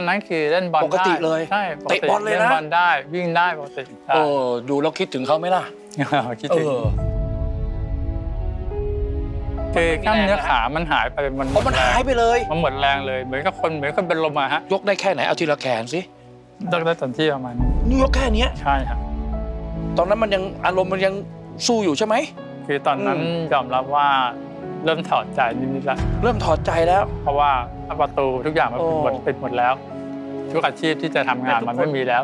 นั้นคือเล่นบอลได้ปกติเลยใช่เตะบอลเลยนะเล่นบอลได้วิ่งได้ปกติโอ้ดูแล้วคิดถึงเขาไหมล่ะคิดถึงคือกล้ามเนื้อขามันหายไปมันหายไปเลยมันหมดแรงเลยเหมือนกับคนเป็นลมอะฮะยกได้แค่ไหนเอาทีละแขนสิยกได้ตอนที่ประมาณนี่ยกแค่นี้ใช่ครับตอนนั้นมันยังอารมณ์มันยังสู้อยู่ใช่ไหมคือตอนนั้นยอมรับว่าเริ่มถอดใจนิดๆแล้วเริ่มถอดใจแล้วเพราะว่าประตูทุกอย่างมันปิดหมดแล้วทุกอาชีพที่จะทำงานมันไม่มีแล้ว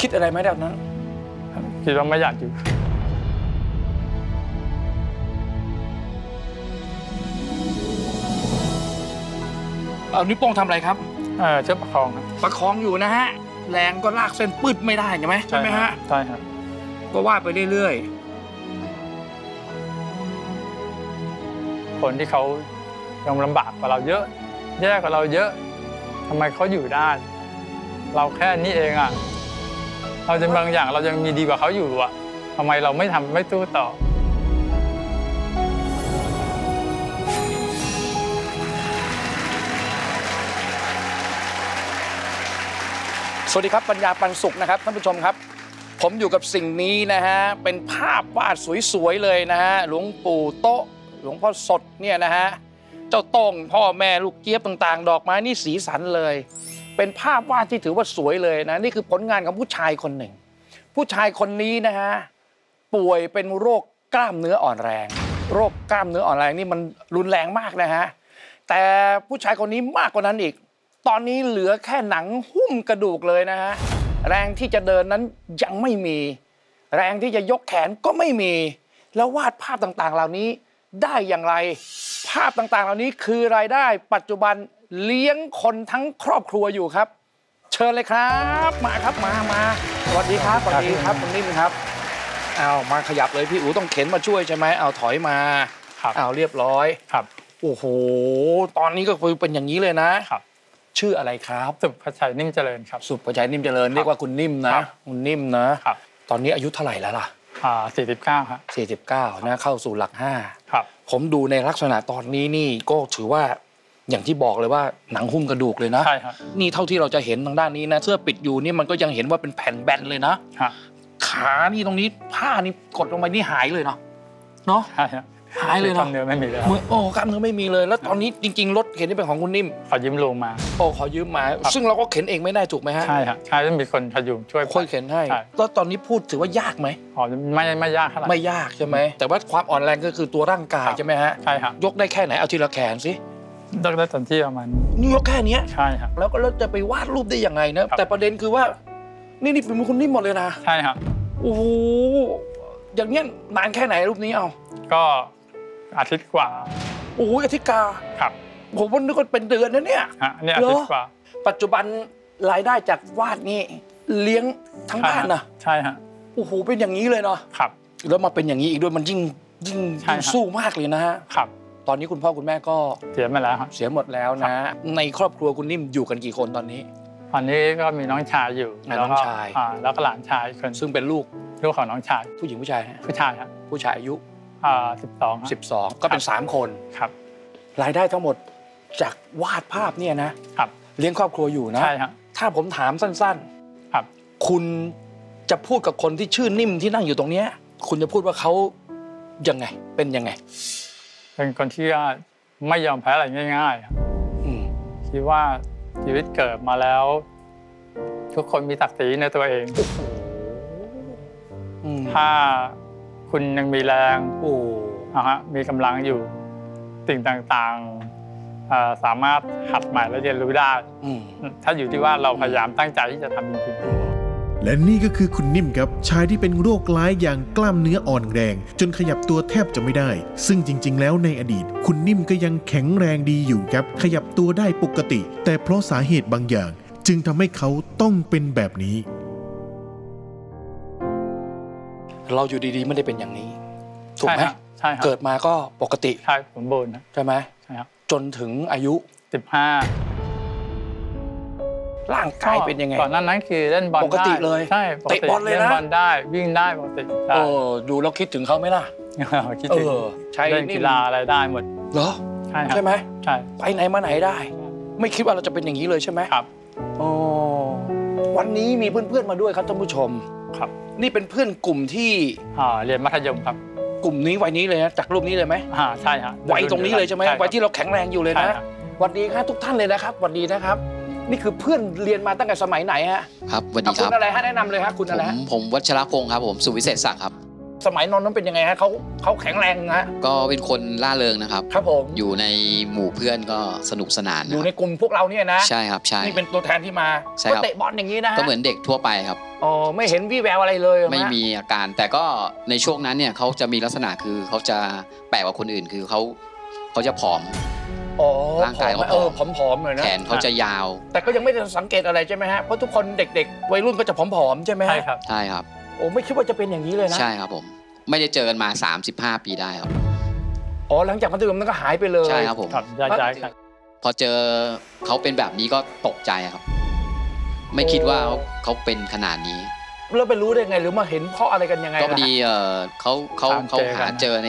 คิดอะไรไหมแบบนั้นคิดว่าไม่อยากอยู่เอานิ้วโป้งทำอะไรครับเชือกประคองครับประคองอยู่นะฮะแรงก็ลากเส้นปืดไม่ได้ใช่ไหมใช่ไหมฮะใช่ครับก็วาดไปเรื่อยๆคนที่เขายังลำบากกว่าเราเยอะแย่กว่าเราเยอะทำไมเขาอยู่ได้เราแค่นี้เองอ่ะเราจะบางอย่างเรายังมีดีกว่าเขาอยู่อ่ะทำไมเราไม่ทำไม่สู้ต่อสวัสดีครับปัญญาปันสุขนะครับท่านผู้ชมครับผมอยู่กับสิ่งนี้นะฮะเป็นภาพวาดสวยๆเลยนะฮะหลวงปู่โต๊ะหลวงพ่อสดเนี่ยนะฮะเจ้าต้งพ่อแม่ลูกเจี๊ยบต่างๆดอกไม้นี่สีสันเลยเป็นภาพวาดที่ถือว่าสวยเลยนะนี่คือผลงานของผู้ชายคนหนึ่งผู้ชายคนนี้นะฮะป่วยเป็นโรคกล้ามเนื้ออ่อนแรงโรคกล้ามเนื้ออ่อนแรงนี่มันรุนแรงมากนะฮะแต่ผู้ชายคนนี้มากกว่านั้นอีกตอนนี้เหลือแค่หนังหุ้มกระดูกเลยนะฮะแรงที่จะเดินนั้นยังไม่มีแรงที่จะยกแขนก็ไม่มีแล้ววาดภาพต่างๆเหล่านี้ได้อย่างไรภาพต่างๆเหล่านี้คือรายได้ปัจจุบันเลี้ยงคนทั้งครอบครัวอยู่ครับเชิญเลยครับมาครับมาสวัสดีครับสวัสดีครับคุณนิ่มครับเอามาขยับเลยพี่อู๋ต้องเข็นมาช่วยใช่ไหมเอาถอยมาเอาเรียบร้อยครับโอ้โหตอนนี้ก็คือเป็นอย่างนี้เลยนะครับชื่ออะไรครับสุภชัยนิ่มเจริญครับสุภชัยนิ่มเจริญเรียกว่าคุณนิ่มนะคุณนิ่มนะครับตอนนี้อายุเท่าไหร่แล้วล่ะ49ครับ49นะเข้าสู่หลัก5ครับผมดูในลักษณะตอนนี้นี่ก็ถือว่าอย่างที่บอกเลยว่าหนังหุ้มกระดูกเลยนะใช่ครับนี่เท่าที่เราจะเห็นทางด้านนี้นะเสื้อปิดอยู่นี่มันก็ยังเห็นว่าเป็นแผ่นแบนเลยนะขานี่ตรงนี้ผ้านี่กดลงไปนี่หายเลยเนาะใช่ครับหายเลยเนาะกล้ามเนื้อไม่มีเลยโอ้กล้ามเนื้อไม่มีเลยแล้วตอนนี้จริงๆรถเข็นนี่เป็นของคุณนิ่มขอยืมลงมาโอ้ขอยืมมาซึ่งเราก็เข็นเองไม่ได้ถูกไหมฮะใช่ครับใช่ต้องมีคนพยุงช่วยค่อยเข็นให้แล้วตอนนี้พูดถือว่ายากไหมอ๋อไม่ยากครับไม่ยากใช่ไหมแต่ว่าความอ่อนแรงก็คือตัวร่างกายใช่ไหมฮะใช่ครับยกได้แค่ไหนเอาทีละแขนสิยกได้ตอนที่ประมาณนี่ยกแค่นี้ใช่ครับแล้วก็เราจะไปวาดรูปได้ยังไงนะแต่ประเด็นคือว่านี่ฝีมือคุณนิ่มหมดเลยนะใช่ครับโอ้โหอย่างเงี้ยนานแค่ไหนรูปนี้เอาก็อาทิตย์กว่าโอ้ยอาทิตย์กว่าครับผมว่านึกว่าเป็นเดือนนะเนี่ยอาทิตย์กว่าปัจจุบันรายได้จากวาดนี่เลี้ยงทั้งบ้านนะใช่ฮะโอ้โหเป็นอย่างนี้เลยเนาะครับแล้วมาเป็นอย่างนี้อีกด้วยมันยิ่งสู้มากเลยนะฮะครับตอนนี้คุณพ่อคุณแม่ก็เสียไปแล้วครับเสียหมดแล้วนะในครอบครัวคุณนิ่มอยู่กันกี่คนตอนนี้ก็มีน้องชายอยู่น้องชายแล้วก็หลานชายคนซึ่งเป็นลูกของน้องชายผู้หญิงผู้ชายผู้ชายครับผู้ชายอายุ12ก็เป็น3คนครับรายได้ทั้งหมดจากวาดภาพเนี่ยนะครับเลี้ยงครอบครัวอยู่นะใช่ครับถ้าผมถามสั้นๆครับคุณจะพูดกับคนที่ชื่อนิ่มที่นั่งอยู่ตรงเนี้ยคุณจะพูดว่าเขายังไงเป็นยังไงเป็นคนที่ไม่ยอมแพ้อะไรง่ายๆคิดว่าชีวิตเกิดมาแล้วทุกคนมีศักดิ์ศรีในตัวเองถ้าคุณยังมีแรงมีกำลังอยู่สิ่งต่างๆสามารถหัดใหม่และเรียนรู้ได้ถ้าอยู่ที่ว่าเราพยายามตั้งใจที่จะทำจริงๆและนี่ก็คือคุณนิ่มครับชายที่เป็นโรคร้ายอย่างกล้ามเนื้ออ่อนแรงจนขยับตัวแทบจะไม่ได้ซึ่งจริงๆแล้วในอดีตคุณนิ่มก็ยังแข็งแรงดีอยู่ครับขยับตัวได้ปกติแต่เพราะสาเหตุบางอย่างจึงทำให้เขาต้องเป็นแบบนี้เราอยู่ดีๆไม่ได้เป็นอย่างนี้ถูกไหมใช่ครับเกิดมาก็ปกติใช่ผมโบนนะใช่ไหมใช่ครับจนถึงอายุ15ร่างกายเป็นยังไงก่อนนั้นคือเล่นบอลปกติเลยใช่เตะบอลเลยนะเล่นบอลได้วิ่งได้ปกติโอ้ดูแล้วคิดถึงเขาไหมล่ะคิดถึงใช้เล่นกีฬาอะไรได้หมดเหรอใช่ไหมใช่ไปไหนมาไหนได้ ไม่คิดว่าเราจะเป็นอย่างนี้เลยใช่ไหมครับอ๋อวันนี้มีเพื่อนๆมาด้วยครับท่านผู้ชมครับนี่เป็นเพื่อนกลุ่มที่เรียนมัธยมครับกลุ่มนี้วัยนี้เลยนะจากรูปนี้เลยไหมใช่ฮะวัยตรงนี้เลยใช่ไหมวัยที่เราแข็งแรงอยู่เลยนะสวัสดีครับทุกท่านเลยนะครับสวัสดีนะครับนี่คือเพื่อนเรียนมาตั้งแต่สมัยไหนฮะครับสวัสดีครับคุณอะไรฮะแนะนำเลยฮะคุณอะไรผมวัชรพงศ์ครับผมสุวิเศษศักดิ์ครับสมัยนนท์นั้นเป็นยังไงฮะเขาแข็งแรงนะก็เป็นคนล่าเริงนะครับครับผมอยู่ในหมู่เพื่อนก็สนุกสนานอยู่ในกลุ่มพวกเราเนี่ยนะใช่ครับใช่นี่เป็นตัวแทนที่มาก็เตะบอลอย่างนี้นะก็เหมือนเด็กทั่วไปครับอ๋อไม่เห็นวี่แววอะไรเลยไม่มีอาการแต่ก็ในช่วงนั้นเนี่ยเขาจะมีลักษณะคือเขาจะแปลกกว่าคนอื่นคือเขาจะผอมร่างกายเขาผอมๆเลยนะแขนเขาจะยาวแต่ก็ยังไม่ได้สังเกตอะไรใช่ไหมฮะเพราะทุกคนเด็กๆวัยรุ่นก็จะผอมๆใช่ไหมใช่ครับใช่ครับโอ้ไม่คิดว่าจะเป็นอย่างนี้เลยนะใช่ครับผมไม่ได้เจอกันมา35ปีได้ครับอ๋อหลังจากมัธยมนั้นก็หายไปเลยใช่ครับผมพอเจอเขาเป็นแบบนี้ก็ตกใจครับไม่คิดว่าเขาเป็นขนาดนี้แล้วไปรู้ได้ไงหรือมาเห็นเพราะอะไรกันยังไงก็พอดีเขาหาเจอใน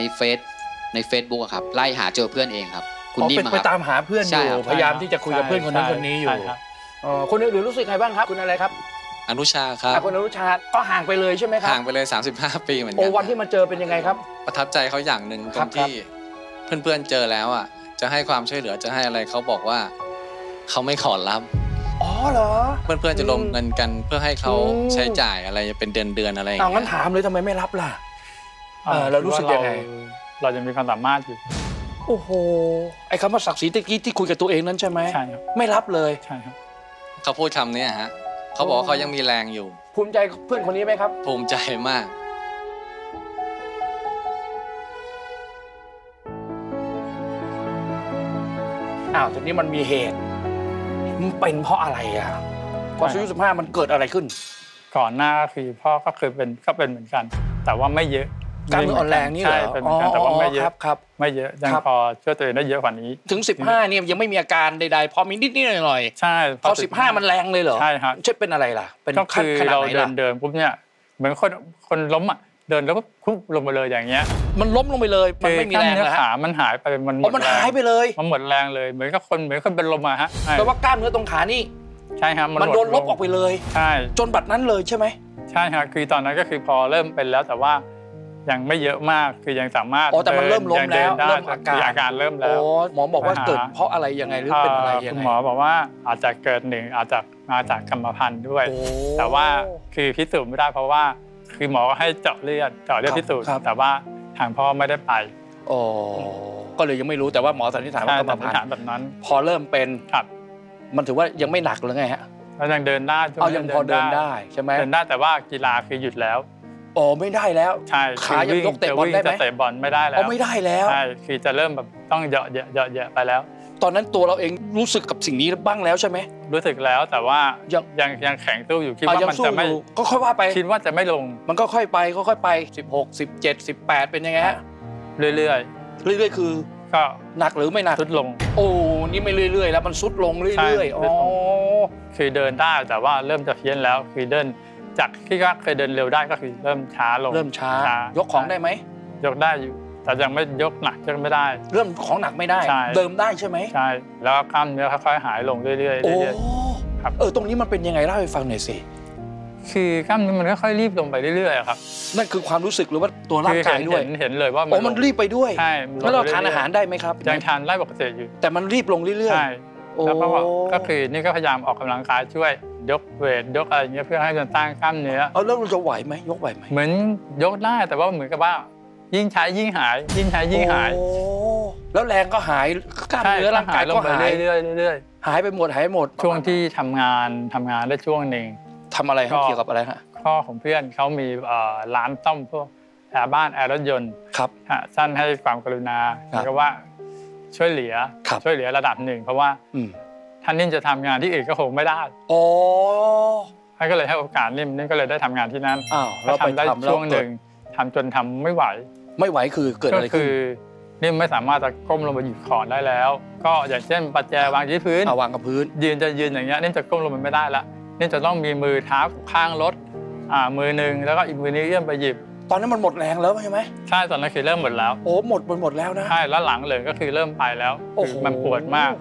เฟซบุ๊กครับไล่หาเจอเพื่อนเองครับไปตามหาเพื่อนอยู่พยายามที่จะคุยกับเพื่อนคนนั้นคนนี้อยู่คนอื่นรู้สึกไงบ้างครับคุณอะไรครับอนุชาครับคุณอนุชาก็ห่างไปเลยใช่ไหมครับห่างไปเลย35ปีเหมือนกันวันที่มาเจอเป็นยังไงครับประทับใจเขาอย่างหนึ่งตรงที่เพื่อนๆเจอแล้วอ่ะจะให้ความช่วยเหลือจะให้อะไรเขาบอกว่าเขาไม่ขอรับอ๋อเหรอเพื่อนๆจะรวมเงินกันเพื่อให้เขาใช้จ่ายอะไรเป็นเดือนๆอะไรอย่างเงี้ยงั้นถามเลยทำไมไม่รับล่ะเรารู้สึกยังไงเราจะมีความสามารถอยู่โอ้โหไอ้คำว่าศักดิ์ศรีตะกี้ที่คุยกับตัวเองนั้นใช่ไหมใช่ครับไม่รับเลยใช่ครับเขาพูดคำนี้ฮะเขาบอกว่าเขายังมีแรงอยู่ภูมิใจเพื่อนคนนี้ไหมครับภูมิใจมากทีนี้มันมีเหตุมันเป็นเพราะอะไรอ่ะพออายุ15มันเกิดอะไรขึ้นก่อนหน้าคือพ่อก็เคยเป็นเหมือนกันแต่ว่าไม่เยอะการอ่อนแรงนี่เหรอใช่เป็นการแต่ว่าไม่เยอะครับไม่เยอะยังพอช่วยตัวเองได้เยอะกว่านี้ถึง15เนี่ยยังไม่มีอาการใดๆพอมีนิดๆหน่อยๆใช่พอ15มันแรงเลยเหรอใช่ครับเช่นเป็นอะไรล่ะเป็นก็คือเราเดินปุ๊บเนี่ยเหมือนคนล้มอ่ะเดินแล้วก็คุบลงไปเลยอย่างเงี้ยมันล้มลงไปเลยมันไม่มีแรงแล้วขามันหายไปมันหายไปเลยมันหมดแรงเลยเหมือนกับคนเป็นลมอ่ะฮะแต่ว่ากล้ามเนื้อตรงขานี่ใช่ครับมันโดนลบออกไปเลยใช่จนบัดนั้นเลยใช่ไหมใช่ครับคือตอนนั้นก็คือพอเริ่มเป็นแล้วแต่ว่ายังไม่เยอะมากคือยังสามารถแต่มันเริ่มล้มแล้วเริ่มอาการเริ่มแล้วหมอบอกว่าเกิดเพราะอะไรยังไงหรือเป็นอะไรยังไงคุณหมอบอกว่าอาจจะเกิดหนึ่งอาจจะมาจากกรรมพันธุ์ด้วยแต่ว่าคือพิสูจน์ไม่ได้เพราะว่าคือหมอให้เจาะเลือดพิสูจน์แต่ว่าทางพ่อไม่ได้ไปก็เลยยังไม่รู้แต่ว่าหมอสันนิษฐานว่ากรรมพันธุ์แบบนั้นพอเริ่มเป็นมันถือว่ายังไม่หนักหรือไงฮะยังเดินได้ยังพอเดินได้ใช่ไหมเดินได้แต่ว่ากีฬาคือหยุดแล้วอ๋อไม่ได้แล้วใช่ขายังยกเตะบอลได้ไหมเตะบอลไม่ได้แล้วไม่ได้แล้วใช่คือจะเริ่มแบบต้องเยอะไปแล้วตอนนั้นตัวเราเองรู้สึกกับสิ่งนี้บ้างแล้วใช่ไหมรู้สึกแล้วแต่ว่ายังแข็งตู้อยู่คิดว่ามันจะไม่ก็ค่อยว่าไปคิดว่าจะไม่ลงมันก็ค่อยไป16 17 18เป็นยังไงฮะเรื่อยๆคือก็หนักหรือไม่หนักทรุดลงโอ้นี่ไม่เรื่อยๆแล้วมันทรุดลงเรื่อยๆอ๋อคือเดินได้แต่ว่าเริ่มจะเพี้ยนแล้วคือเดินจากที่ก็เคยเดินเร็วได้ก็คือเริ่มช้าลงเริ่มช้ายกของได้ไหมยกได้อยู่แต่ยังไม่ยกหนักยังไม่ได้เริ่มของหนักไม่ได้เดิมได้ใช่ไหมใช่แล้วกล้ามเนื้อค่อยๆหายลงเรื่อยๆครับตรงนี้มันเป็นยังไงเล่าให้ฟังหน่อยสิคือกล้ามเนื้อมันค่อยๆรีบลงไปเรื่อยๆครับนั่นคือความรู้สึกหรือว่าตัวร่างกายด้วยเห็นเลยว่ามันรีบไปด้วยใช่แล้วเราทานอาหารได้ไหมครับยังทานได้ปกติอยู่แต่มันรีบลงเรื่อยๆแล้วก็คือนี่ก็พยายามออกกำลังกายช่วยยกเวทยกอะไรเงี้ยเพื่อให้มันตั้งกล้ามเนื้อแล้วเราจะไหวไหมยกไหวไหมเหมือนยกได้แต่ว่าเหมือนกับว่ายิ่งใช้ยิ่งหายแล้วแรงก็หายกล้ามเนื้อร่างกายก็หายเรื่อยๆหายไปหมดช่วงที่ทำงานได้ช่วงหนึ่งทำอะไรเกี่ยวกับอะไรฮะพ่อของเพื่อนเขามีร้านต้มพวกแอร์บ้านแอร์รถยนต์ครับท่านให้ความกรุณาก็ว่าช่วยเหลือระดับหนึ่งเพราะว่าท่านนิ่มจะทำงานที่อื่นก็คงไม่ได้ท่านก็เลยให้โอกาสนิ่มก็เลยได้ทำงานที่นั่นเราทำได้ช่วงหนึ่งทำจนทำไม่ไหวคือเกิดอะไรขึ้นนิ่มไม่สามารถจะก้มลงไปหยิบขอนได้แล้วก็อย่างเช่นปัจแจวางที่พื้นวางกับพื้นยืนอย่างเงี้ยนิ่มจะก้มลงมันไม่ได้ละนิ่มจะต้องมีมือเท้าข้างรถมือหนึ่งแล้วก็อีกมือนี้เอื้อมไปหยิบตอนนั้นมันหมดแรงแล้วใช่ไหมใช่ตอนนั้นคือเริ่มหมดแล้วหมดแล้วนะใช่แล้วหลังเลยก็คือเริ่มไปแล้วมันปวดมาก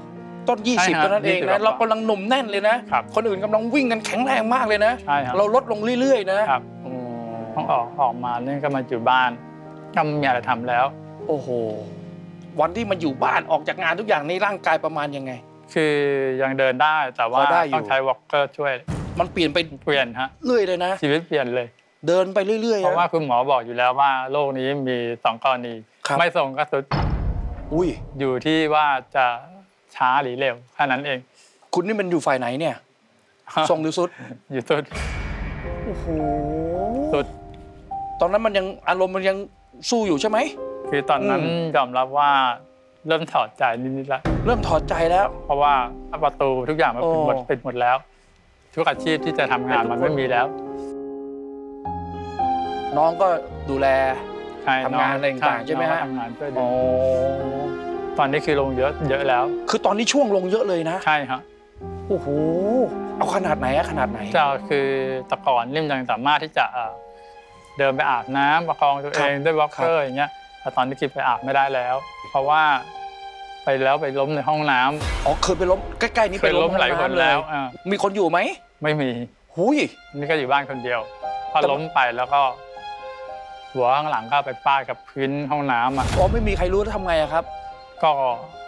ต้น20ตัวนั้นเองนะเรากำลังหนุ่มแน่นเลยนะคนอื่นกำลังวิ่งกันแข็งแรงมากเลยนะเราลดลงเรื่อยๆนะต้องออกมาเนี่ยก็มาอยู่บ้านก็ไม่มีอะไรทำแล้วโอ้โหวันที่มาอยู่บ้านออกจากงานทุกอย่างในร่างกายประมาณยังไงคือยังเดินได้แต่ว่าต้องใช้วอล์กเกอร์ช่วยมันเปลี่ยนไปเปลี่ยนฮะเรื่อยเลยนะชีวิตเปลี่ยนเลยเดินไปเรื่อยๆเพราะว่าคุณหมอบอกอยู่แล้วว่าโรคนี้มี2กรณีไม่ทรงก็สุดอยู่ที่ว่าจะช้าหรือเร็วแค่นั้นเองคุณนี่มันอยู่ฝ่ายไหนเนี่ยทรงหรือสุดอยู่สุดโอ้โหสุดตอนนั้นมันยังอารมณ์มันยังสู้อยู่ใช่ไหมคือตอนนั้นยอมรับว่าเริ่มถอดใจนิดๆแล้วเริ่มถอดใจแล้วเพราะว่าประตูทุกอย่างมันปิดหมดแล้วทุกอาชีพที่จะทำงานมันไม่มีแล้วน้องก็ดูแลทำงานอะไรต่างๆใช่ไหมฮะตอนนี้คือลงเยอะแล้วคือตอนนี้ช่วงลงเยอะเลยนะใช่ครับโอ้โหเอาขนาดไหนอะขนาดไหนจะคือตะกอนนิ่มยังสามารถที่จะเดินไปอาบน้ำประคองตัวเองด้วยวอล์กเกอร์อย่างเงี้ยแต่ตอนนี้กินไปอาบไม่ได้แล้วเพราะว่าไปแล้วไปล้มในห้องน้ำอ๋อเคยไปล้มใกล้ๆนี้ไปล้มหลายคนแล้วมีคนอยู่ไหมไม่มีหุยนี่ก็อยู่บ้านคนเดียวพอล้มไปแล้วก็หัวข้างหลังก็ไปฟาดกับพื้นห้องน้ำอ่ะอ๋อไม่มีใครรู้จะทำไงครับก็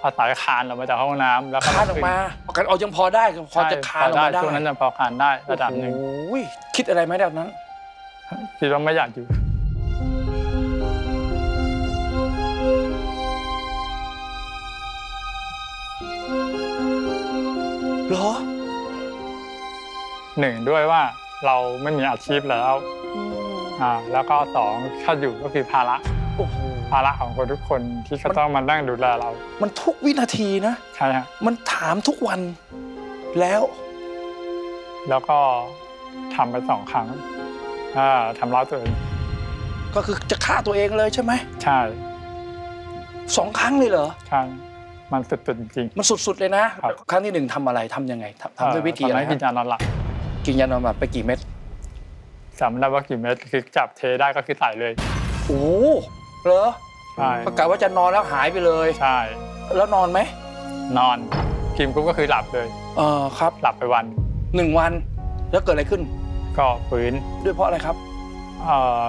อาศัยคานออกมาจากห้องน้ำแล้วคานออกมาการเอายังพอได้พอจะคานออกมาได้ช่วงนั้นยังพอคานได้ระดับหนึ่งคิดอะไรไหมแบบนั้นคิดว่าไม่อยากอยู่เหรอหนึ่งด้วยว่าเราไม่มีอาชีพแล้วแล้วก็สองถ้าอยู่ก็คือภาระของคนทุกคนที่เขาต้องมานั่งดูแลเรามันทุกวินาทีนะใช่ฮะมันถามทุกวันแล้วก็ทำไป2 ครั้งทำร้ายตัวเองก็คือจะฆ่าตัวเองเลยใช่ไหมใช่2 ครั้งเลยเหรอใช่มันสุดๆจริงมันสุดๆเลยนะครั้งที่1ทำอะไรทำยังไงทำด้วยวิธีอะไรกินยานอนหลับไปกี่เม็ดจำได้ว่ากี่เม็ดคือจับเทได้ก็คือใส่เลยโอ้เหรอใช่ประกาศว่าจะนอนแล้วหายไปเลยใช่แล้วนอนไหมนอนกินปุ๊บก็คือหลับเลยครับหลับไป1 วันแล้วเกิดอะไรขึ้นก็ฝืนด้วยเพราะอะไรครับ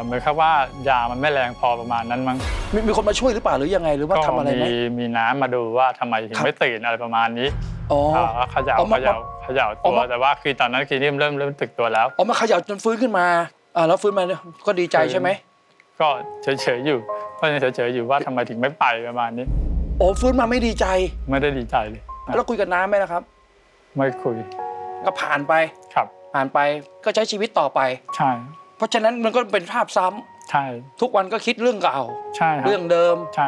เหมือนครับว่ายามันไม่แรงพอประมาณนั้นมั้งมีคนมาช่วยหรือเปล่าหรือยังไงหรือว่าทำอะไรไหมมีน้ำมาดูว่าทำไมถึงไม่ตื่นอะไรประมาณนี้เขย่าตัวแต่ว่าคือตอนนั้นคือนิ่มเริ่มตึกตัวแล้วมาเขย่าจนฟื้นขึ้นมาแล้วฟื้นมาก็ดีใจใช่ไหมก็เฉยอยู่ก็ยังเฉยอยู่ว่าทำไมถึงไม่ไปประมาณนี้ฟื้นมาไม่ดีใจไม่ได้ดีใจเลยแล้วคุยกับน้าไหมนะครับไม่คุยก็ผ่านไปครับผ่านไปก็ใช้ชีวิตต่อไปใช่เพราะฉะนั้นมันก็เป็นภาพซ้ำใช่ทุกวันก็คิดเรื่องเก่าใช่เรื่องเดิมใช่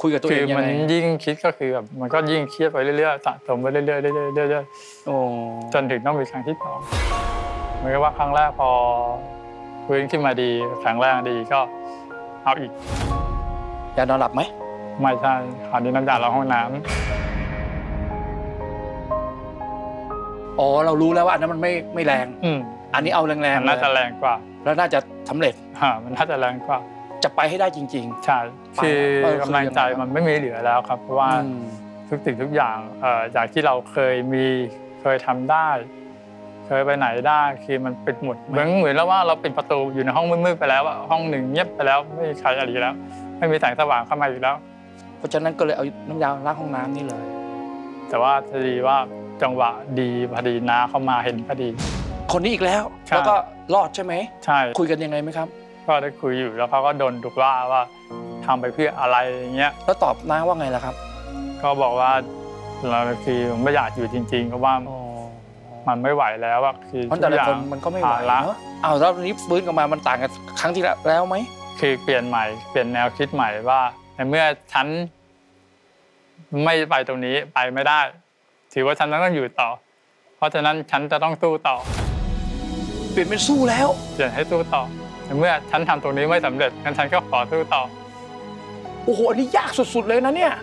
คุยกับตัวเองยังไงมันยิ่งคิดก็คือแบบมันก็ยิ่งเครียดไปเรื่อยๆสะสมไปเรื่อยๆจนถึงต้องมีครั้งที่2เหมือนกับว่าครั้งแรกพอฟื้นขึ้นมาดีแข็งแรงดีก็เอาอีกยานอนหลับไหมไม่ใช่คราวนี้น้ำยาล้างห้องน้ำเรารู้แล้วว่าอันนั้นมันไม่แรงอันนี้เอาแรงๆน่าจะแรงกว่าแล้วน่าจะสำเร็จมันน่าจะแรงกว่าจะไปให้ได้จริงๆใช่คือกำลังใจมันไม่มีเหลือแล้วครับเพราะว่าทุกสิ่งทุกอย่างจากที่เราเคยทำได้เคยไปไหนได้คือมันปิดหมดเหมือนแล้วว่าเราปิดประตูอยู่ในห้องมืดๆไปแล้วห้องหนึ่งเงียบไปแล้วไม่มีใครอะไรแล้วไม่มีแสงสว่างเข้ามาอีกแล้วเพราะฉะนั้นก็เลยเอาน้ำยาล้างห้องน้ำนี่เลยแต่ว่าพอดีว่าจังหวะดีพอดีน้าเข้ามาเห็นพอดีคนนี้อีกแล้วแล้วก็รอดใช่ไหมใช่คุยกันยังไงไหมครับก็ได้คุยอยู่แล้วเขาก็โดนดุว่าทำไปเพื่ออะไรอย่างเงี้ยแล้วตอบน้าว่าไงล่ะครับก็บอกว่าเราคือไม่อยากอยู่จริงๆเพราะว่ามันไม่ไหวแล้วว่าคือทุกอย่างมันก็ไม่ไหวแล้วแล้วนี้ฟื้นกลับมามันต่างกันครั้งที่แล้วไหมคือเปลี่ยนใหม่เปลี่ยนแนวคิดใหม่ว่าในเมื่อฉันไม่ไปตรงนี้ไปไม่ได้ถือว่าฉันต้องอยู่ต่อเพราะฉะนั้นฉันจะต้องสู้ต่อเปลี่ยนเป็นสู้แล้วเปลี่ยนให้สู้ต่อเมื่อฉันทำตรงนี้ไม่สำเร็จงั้นฉันก็ขอสู้ต่อโอ้โหอันนี้ยากสุดๆเลยนะเนี่ย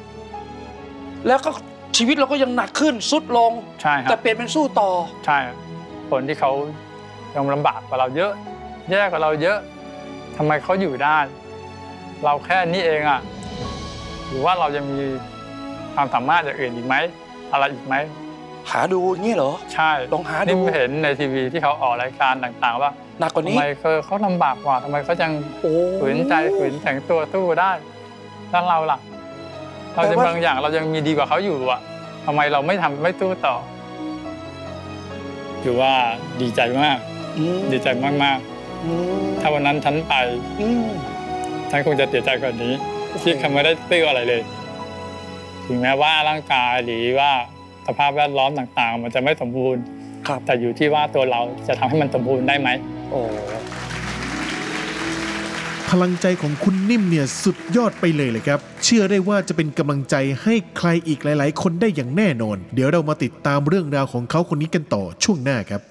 แล้วก็ชีวิตเราก็ยังหนักขึ้นสุดลงใช่แต่เปลี่ยนเป็นสู้ต่อใช่คนที่เขายังลำบากกว่าเราเยอะแย่กว่าเราเยอะทำไมเขาอยู่ได้เราแค่นี้เองหรือว่าเรายังมีความสามารถอย่างอื่นอีกไหม อะไรอีกไหมหาดูงี้เหรอใช่ลองหาดูนี่เห็นในทีวีที่เขาออกรายการต่างๆว่าหนักกว่านี้ทำไมเขาลำบากกว่าทำไมเขายังฝืนใจฝืนแข็งตัวสู้ได้แล้วเราล่ะเราจะบางอย่างเรายังมีดีกว่าเขาอยู่อ่ะทำไมเราไม่ทำไม่สู้ต่อคือว่าดีใจมากดีใจมากๆถ้าวันนั้นฉันไปฉันคงจะเสียใจกว่านี้ที่เขาไม่ได้ตื้ออะไรเลยถึงแม้ว่าร่างกายหรือว่าสภาพแวดล้อมต่างๆมันจะไม่สมบูรณ์แต่อยู่ที่ว่าตัวเราจะทำให้มันสมบูรณ์ได้ไหมพลังใจของคุณนิ่มเนี่ยสุดยอดไปเลยเลยครับเชื่อได้ว่าจะเป็นกำลังใจให้ใครอีกหลายๆคนได้อย่างแน่นอนเดี๋ยวเรามาติดตามเรื่องราวของเขาคนนี้กันต่อช่วงหน้าครับ